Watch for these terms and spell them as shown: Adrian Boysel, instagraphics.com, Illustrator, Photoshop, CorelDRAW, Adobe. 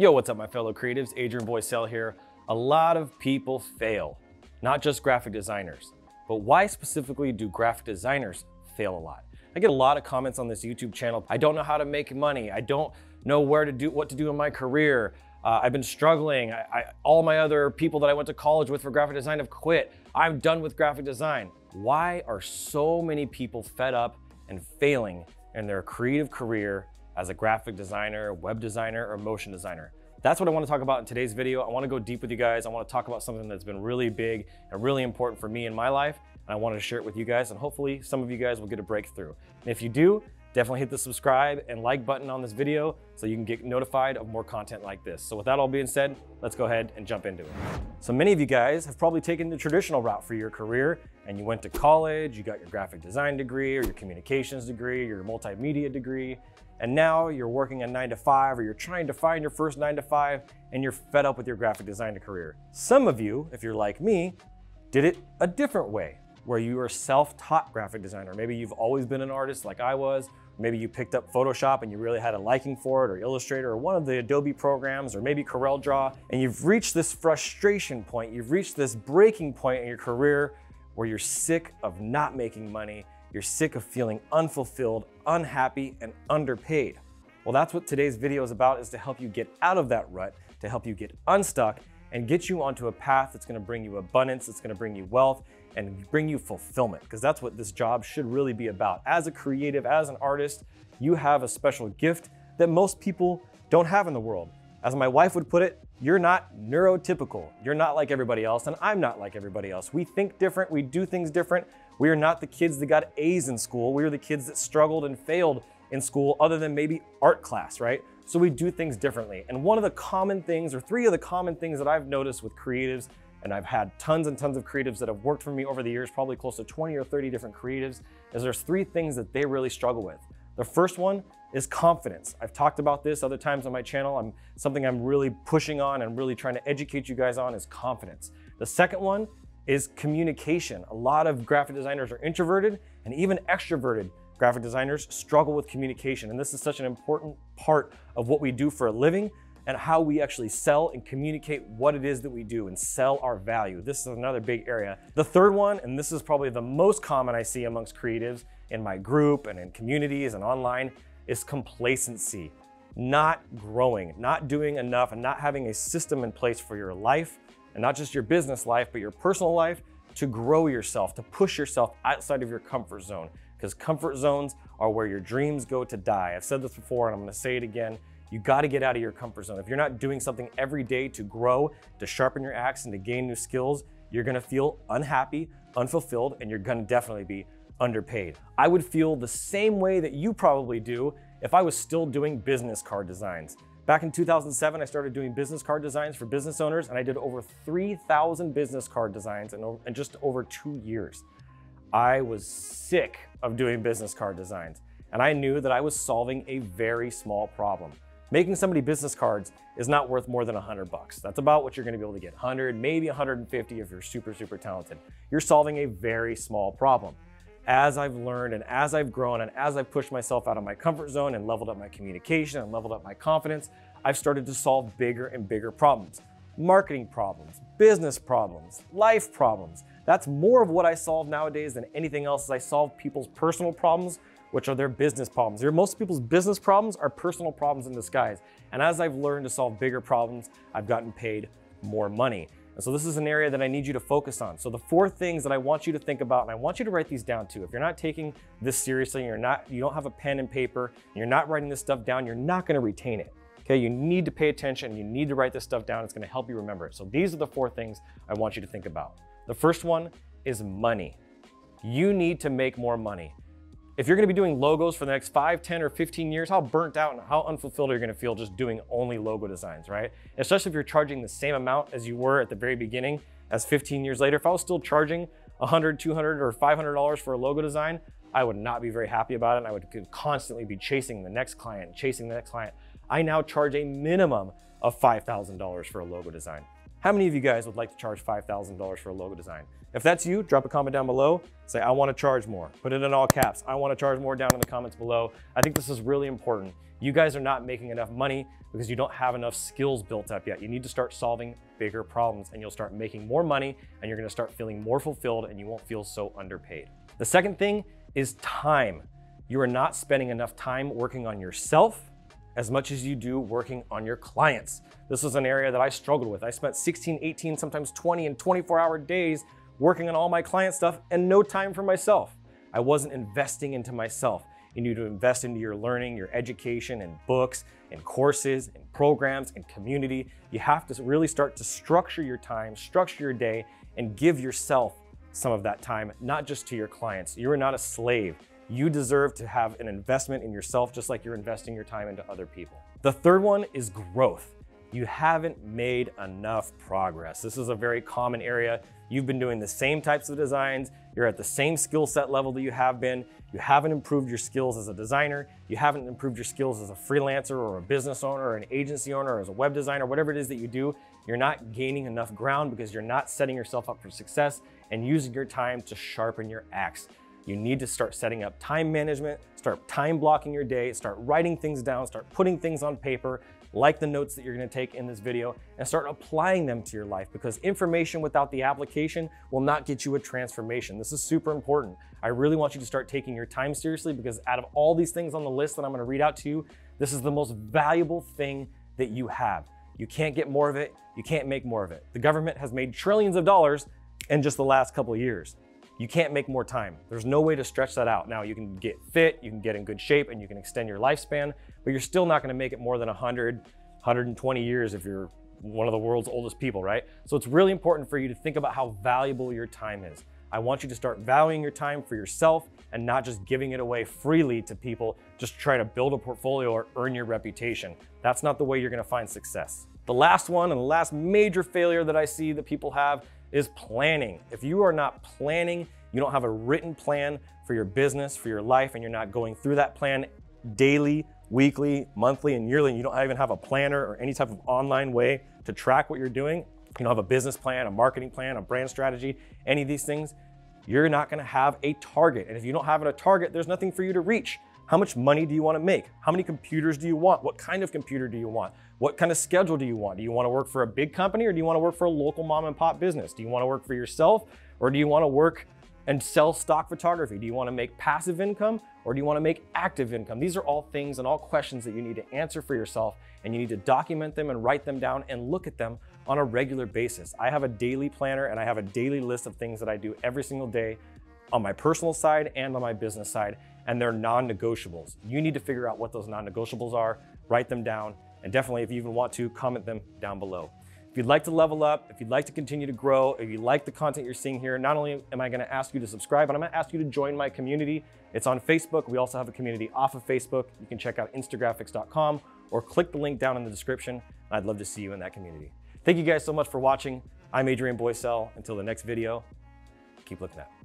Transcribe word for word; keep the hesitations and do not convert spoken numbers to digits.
Yo, what's up my fellow creatives? Adrian Boysel here. A lot of people fail, not just graphic designers, but why specifically do graphic designers fail a lot? I get a lot of comments on this YouTube channel. I don't know how to make money. I don't know where to do, what to do in my career. Uh, I've been struggling. I, I, all my other people that I went to college with for graphic design have quit. I'm done with graphic design. Why are so many people fed up and failing in their creative career as a graphic designer, web designer, or motion designer? That's what I want to talk about in today's video. I want to go deep with you guys. I want to talk about something that's been really big and really important for me in my life. And I wanted to share it with you guys. And hopefully some of you guys will get a breakthrough. And if you do, definitely hit the subscribe and like button on this video so you can get notified of more content like this. So with that all being said, let's go ahead and jump into it. So many of you guys have probably taken the traditional route for your career and you went to college, you got your graphic design degree or your communications degree, your multimedia degree, and now you're working a nine to five or you're trying to find your first nine to five and you're fed up with your graphic design career. Some of you, if you're like me, did it a different way, where you are self-taught graphic designer. Maybe you've always been an artist like I was. Maybe you picked up Photoshop and you really had a liking for it, or Illustrator, or one of the Adobe programs, or maybe CorelDRAW. And you've reached this frustration point. You've reached this breaking point in your career where you're sick of not making money. You're sick of feeling unfulfilled, unhappy, and underpaid. Well, that's what today's video is about, is to help you get out of that rut, to help you get unstuck, and get you onto a path that's gonna bring you abundance, it's gonna bring you wealth, and bring you fulfillment, because that's what this job should really be about. As a creative, as an artist, you have a special gift that most people don't have in the world. As my wife would put it, you're not neurotypical. You're not like everybody else, and I'm not like everybody else. We think different, we do things different. We are not the kids that got A's in school. We are the kids that struggled and failed in school, other than maybe art class, right? So we do things differently. And one of the common things, or three of the common things that I've noticed with creatives, and I've had tons and tons of creatives that have worked for me over the years, probably close to twenty or thirty different creatives, is there's three things that they really struggle with. The first one is confidence. I've talked about this other times on my channel. I'm, something I'm really pushing on and really trying to educate you guys on is confidence. The second one is communication. A lot of graphic designers are introverted and even extroverted. Graphic designers struggle with communication, and this is such an important part of what we do for a living and how we actually sell and communicate what it is that we do and sell our value. This is another big area. The third one, and this is probably the most common I see amongst creatives in my group and in communities and online, is complacency. Not growing, not doing enough, and not having a system in place for your life, and not just your business life, but your personal life, to grow yourself, to push yourself outside of your comfort zone. Because comfort zones are where your dreams go to die. I've said this before and I'm gonna say it again. You gotta get out of your comfort zone. If you're not doing something every day to grow, to sharpen your axe and to gain new skills, you're gonna feel unhappy, unfulfilled, and you're gonna definitely be underpaid. I would feel the same way that you probably do if I was still doing business card designs. Back in two thousand seven, I started doing business card designs for business owners, and I did over three thousand business card designs in, in just over two years. I was sick of doing business card designs, and I knew that I was solving a very small problem. Making somebody business cards is not worth more than a hundred bucks. That's about what you're gonna be able to get, a hundred, maybe a hundred fifty if you're super, super talented. You're solving a very small problem. As I've learned and as I've grown and as I've pushed myself out of my comfort zone and leveled up my communication and leveled up my confidence, I've started to solve bigger and bigger problems. Marketing problems, business problems, life problems. That's more of what I solve nowadays than anything else, is I solve people's personal problems, which are their business problems. Most people's business problems are personal problems in disguise. And as I've learned to solve bigger problems, I've gotten paid more money. And so this is an area that I need you to focus on. So the four things that I want you to think about, and I want you to write these down too. If you're not taking this seriously, you're not, you don't have a pen and paper, and you're not writing this stuff down, you're not gonna retain it. Okay, you need to pay attention. You need to write this stuff down. It's gonna help you remember it. So these are the four things I want you to think about. The first one is money. You need to make more money. If you're gonna be doing logos for the next five, ten, or fifteen years, how burnt out and how unfulfilled are you gonna feel just doing only logo designs, right? Especially if you're charging the same amount as you were at the very beginning as fifteen years later. If I was still charging a hundred, two hundred, or five hundred dollars for a logo design, I would not be very happy about it, and I would constantly be chasing the next client, chasing the next client. I now charge a minimum of five thousand dollars for a logo design. How many of you guys would like to charge five thousand dollars for a logo design? If that's you, drop a comment down below. Say, I want to charge more. Put it in all caps. I want to charge more down in the comments below. I think this is really important. You guys are not making enough money because you don't have enough skills built up yet. You need to start solving bigger problems and you'll start making more money and you're going to start feeling more fulfilled and you won't feel so underpaid. The second thing is time. You are not spending enough time working on yourself as much as you do working on your clients. This was an area that I struggled with. I spent sixteen, eighteen, sometimes twenty and twenty-four hour days working on all my client stuff and no time for myself. I wasn't investing into myself. You need to invest into your learning, your education, and books, and courses, and programs, and community. You have to really start to structure your time, structure your day, and give yourself some of that time, not just to your clients. You are not a slave. You deserve to have an investment in yourself just like you're investing your time into other people. The third one is growth. You haven't made enough progress. This is a very common area. You've been doing the same types of designs. You're at the same skill set level that you have been. You haven't improved your skills as a designer. You haven't improved your skills as a freelancer or a business owner or an agency owner or as a web designer, whatever it is that you do. You're not gaining enough ground because you're not setting yourself up for success and using your time to sharpen your axe. You need to start setting up time management, start time blocking your day, start writing things down, start putting things on paper, like the notes that you're gonna take in this video, and start applying them to your life, because information without the application will not get you a transformation. This is super important. I really want you to start taking your time seriously, because out of all these things on the list that I'm gonna read out to you, this is the most valuable thing that you have. You can't get more of it. You can't make more of it. The government has made trillions of dollars in just the last couple of years. You can't make more time. There's no way to stretch that out. Now you can get fit, you can get in good shape, and you can extend your lifespan, but you're still not gonna make it more than one hundred, one hundred twenty years if you're one of the world's oldest people, right? So it's really important for you to think about how valuable your time is. I want you to start valuing your time for yourself and not just giving it away freely to people just to try to build a portfolio or earn your reputation. That's not the way you're gonna find success. The last one and the last major failure that I see that people have is planning. If you are not planning, you don't have a written plan for your business, for your life, and you're not going through that plan daily, weekly, monthly, and yearly, and you don't even have a planner or any type of online way to track what you're doing, you don't have a business plan, a marketing plan, a brand strategy, any of these things, you're not gonna have a target. And if you don't have a target, there's nothing for you to reach. How much money do you wanna make? How many computers do you want? What kind of computer do you want? What kind of schedule do you want? Do you wanna work for a big company or do you wanna work for a local mom and pop business? Do you wanna work for yourself or do you wanna work and sell stock photography? Do you wanna make passive income or do you wanna make active income? These are all things and all questions that you need to answer for yourself, and you need to document them and write them down and look at them on a regular basis. I have a daily planner and I have a daily list of things that I do every single day on my personal side and on my business side, and they're non-negotiables. You need to figure out what those non-negotiables are, write them down, and definitely if you even want to, comment them down below. If you'd like to level up, if you'd like to continue to grow, if you like the content you're seeing here, not only am I gonna ask you to subscribe, but I'm gonna ask you to join my community. It's on Facebook. We also have a community off of Facebook. You can check out instagraphics dot com or click the link down in the description. I'd love to see you in that community. Thank you guys so much for watching. I'm Adrian Boysel. Until the next video, keep looking up.